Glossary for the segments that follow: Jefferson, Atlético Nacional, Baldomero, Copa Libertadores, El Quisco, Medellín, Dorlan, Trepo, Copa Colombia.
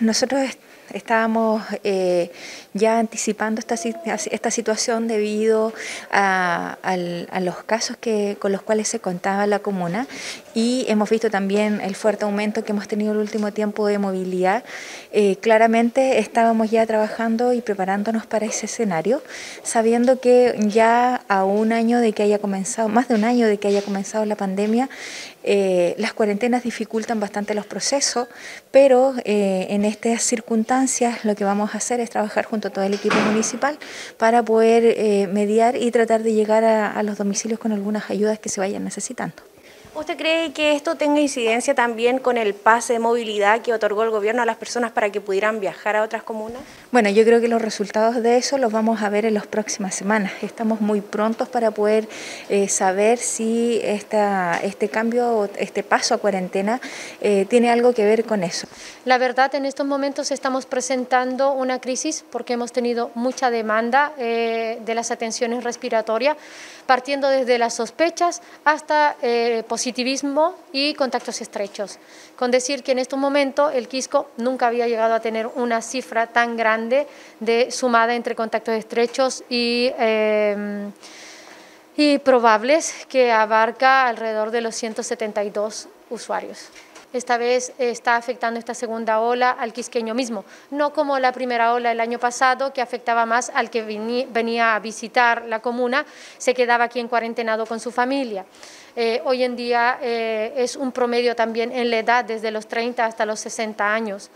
Nosotros estábamos ya anticipando esta situación debido a los casos con los cuales se contaba la comuna, y hemos visto también el fuerte aumento que hemos tenido el último tiempo de movilidad. Claramente estábamos ya trabajando y preparándonos para ese escenario, sabiendo que ya a un año de que haya comenzado, más de un año de que haya comenzado la pandemia, las cuarentenas dificultan bastante los procesos, pero en estas circunstancias lo que vamos a hacer es trabajar junto a todo el equipo municipal para poder mediar y tratar de llegar a los domicilios con algunas ayudas que se vayan necesitando. ¿Usted cree que esto tenga incidencia también con el pase de movilidad que otorgó el gobierno a las personas para que pudieran viajar a otras comunas? Bueno, yo creo que los resultados de eso los vamos a ver en las próximas semanas. Estamos muy prontos para poder saber si este cambio, este paso a cuarentena tiene algo que ver con eso. La verdad, en estos momentos estamos presentando una crisis porque hemos tenido mucha demanda de las atenciones respiratorias, partiendo desde las sospechas hasta positivismo y contactos estrechos. Con decir que en este momento el Quisco nunca había llegado a tener una cifra tan grande de sumada entre contactos estrechos y probables, que abarca alrededor de los 172 usuarios. Esta vez está afectando esta segunda ola al quisqueño mismo, no como la primera ola el año pasado, que afectaba más al que venía a visitar la comuna, se quedaba aquí en cuarentenado con su familia. Hoy en día es un promedio también en la edad, desde los 30 hasta los 60 años.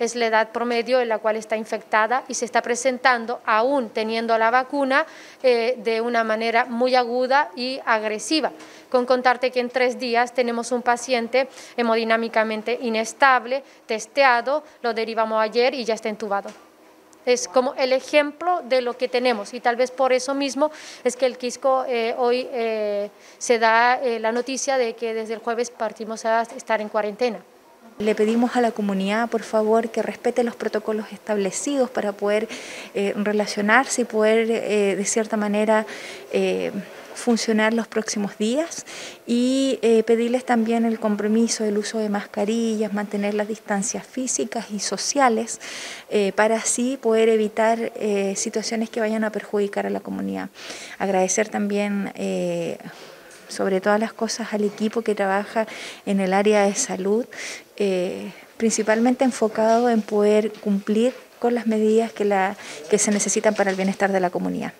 Es la edad promedio en la cual está infectada y se está presentando, aún teniendo la vacuna, de una manera muy aguda y agresiva. Con contarte que en 3 días tenemos un paciente hemodinámicamente inestable, testeado, lo derivamos ayer y ya está entubado. Es como el ejemplo de lo que tenemos, y tal vez por eso mismo es que el Quisco hoy se da la noticia de que desde el jueves partimos a estar en cuarentena. Le pedimos a la comunidad, por favor, que respete los protocolos establecidos para poder relacionarse y poder, de cierta manera, funcionar los próximos días, y pedirles también el compromiso del uso de mascarillas, mantener las distancias físicas y sociales para así poder evitar situaciones que vayan a perjudicar a la comunidad. Agradecer también sobre todas las cosas al equipo que trabaja en el área de salud, principalmente enfocado en poder cumplir con las medidas que se necesitan para el bienestar de la comunidad.